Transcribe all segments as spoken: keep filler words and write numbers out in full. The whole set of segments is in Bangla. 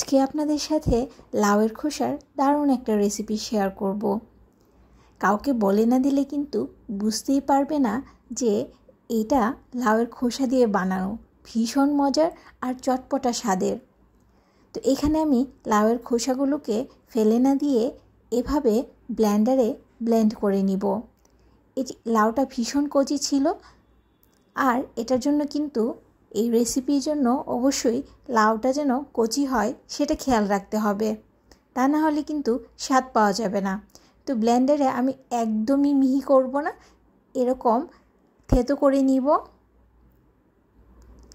आज के आपनादेर साथे लाउएर खोशार दारुण एक रेसिपि शेयर करब। काउके बोले ना दिले किन्तु बुझतेई पारबे ना जे एटा लाउएर खोशा दिए बानानो, भीषण मजार और चटपटा स्वादेर। तो एखाने आमी लाउएर खोशागुलोके फेले ना दिए एभाबे ब्लेंडारे ब्लेंड करे निब। एटी लाउटा भीषण कचि छिलो और एटार जोन्नो किन्तु এই রেসিপির জন্য অবশ্যই লাউটা যেন কচি হয় সেটা খেয়াল রাখতে হবে, তা না হলে কিন্তু স্বাদ পাওয়া যাবে না। তো ব্লেন্ডারে আমি একদমই মিহি করব না, এরকম থেতো করে নিব।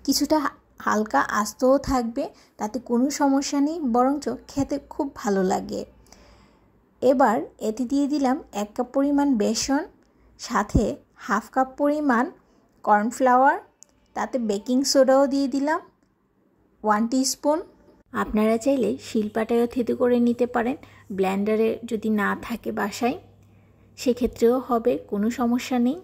কিছুটা হালকা আস্তও থাকবে, তাতে কোনো সমস্যা নেই, বরঞ্চ খেতে খুব ভালো লাগে। এবার এতে দিয়ে দিলাম এক কাপ পরিমাণ বেসন, সাথে হাফ কাপ পরিমাণ কর্নফ্লাওয়ার, ताते बेकिंग सोडाओ दिए दिलाम वन टीस्पून। आपनारा चाइले शिलपाटायो थेतो करे निते पारेन, ब्लेंडारे जोदि ना थाके बासाय सेई क्षेत्रेओ होबे, कोनो समस्या नेई।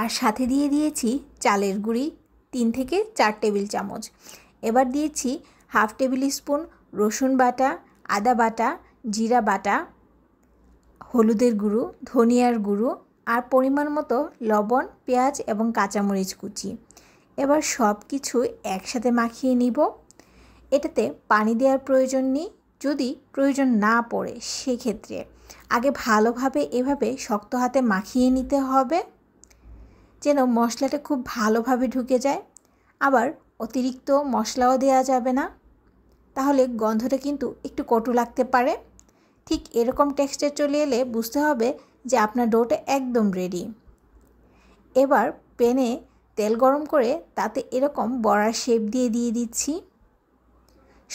आर साथे दिए दिएछि चालेर गुड़ी तीन थेके चार टेबिल चामच। एबार दिएछि हाफ टेबिल स्पुन रसुन बाटा, आदा बाटा, जीरा बाटा, हलुदेर गुड़ो, धनियार गुड़ो आर परिमाण मतो लवण, पेंयाज एबं काँचामरिच कुचि। এবার সব কিছু একসাথে মাখিয়ে নিব। এটাতে পানি দেওয়ার প্রয়োজন নেই, যদি প্রয়োজন না পড়ে সেক্ষেত্রে আগে ভালোভাবে এভাবে শক্ত হাতে মাখিয়ে নিতে হবে, যেন মশলাটা খুব ভালোভাবে ঢুকে যায়। আবার অতিরিক্ত মশলাও দেওয়া যাবে না, তাহলে গন্ধটা কিন্তু একটু কটু লাগতে পারে। ঠিক এরকম টেক্সচার চলে এলে বুঝতে হবে যে আপনার ডোটা একদম রেডি। এবার প্যানে तेल गरम करे ताते एरकम बड़ा शेप दिए दिए दिच्छी।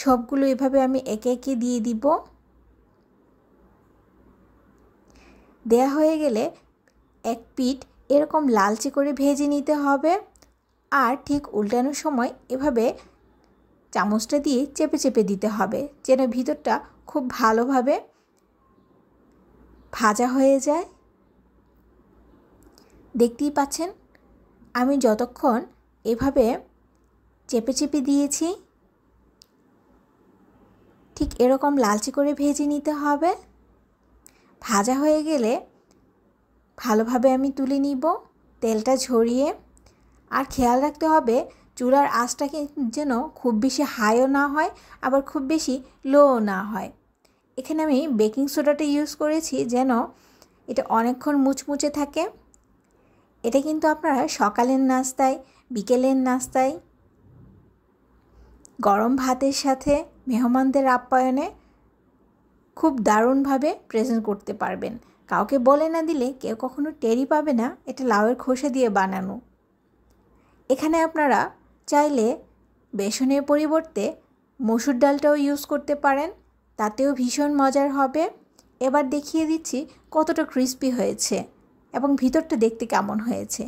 सबगुलो एभाबे आमी एके एके दिए दिब। देया होये गेले एक पीठ एरकम लालचे करे भेजे निते होबे। आर ठीक उल्टानोर समय एभाबे चामचटा दिए चेपे चेपे दिते होबे, जेन भितरटा खूब भालोभाबे भाजा होये जाय। देखतेई पाच्छेन आमी जतक्षण एभाबे चेपे चेपे दिएछि ठीक एरकम लालचे करे भेजे निते होबे। भाजा होये गेले भालोभाबे आमी तुले निब तेलटा झरिए। आर खेयाल राखते होबे चूलार आँचटाके जेन खूब बेशी हाईओ ना हय, आबार खूब बेशी लोओ ना हय। एखाने आमी बेकिंग सोडाटा यूज करेछि जेन एटा अनेकक्षण मुचमुचे थाके। এটা কিন্তু আপনারা সকালের নাস্তায়, বিকেলের নাস্তায়, গরম ভাতের সাথে, মেহমানদের আপ্যায়নে খুব দারুণভাবে প্রেজেন্ট করতে পারবেন। কাউকে বলে না দিলে কেউ কখনো টেরি পাবে না এটা লাউয়ের খোসা দিয়ে বানানো। এখানে আপনারা চাইলে বেসনের পরিবর্তে মসুর ডালটাও ইউজ করতে পারেন, তাতেও ভীষণ মজার হবে। এবার দেখিয়ে দিচ্ছি কতটা ক্রিস্পি হয়েছে এবং ভিতরটা দেখতে কেমন হয়েছে।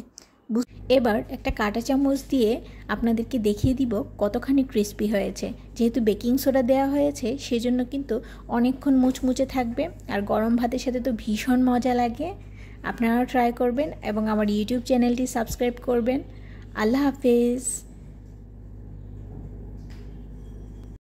এবার একটা কাঁটা চামচ দিয়ে আপনাদেরকে দেখিয়ে দিব কতখানি ক্রিস্পি হয়েছে। যেহেতু বেকিং সোডা দেওয়া হয়েছে সেজন্য কিন্তু অনেকক্ষণ মুচমুচে থাকবে, আর গরম ভাতের সাথে তো ভীষণ মজা লাগে। আপনারাও ট্রাই করবেন এবং আমার ইউটিউব চ্যানেলটি সাবস্ক্রাইব করবেন। আল্লাহ হাফেজ।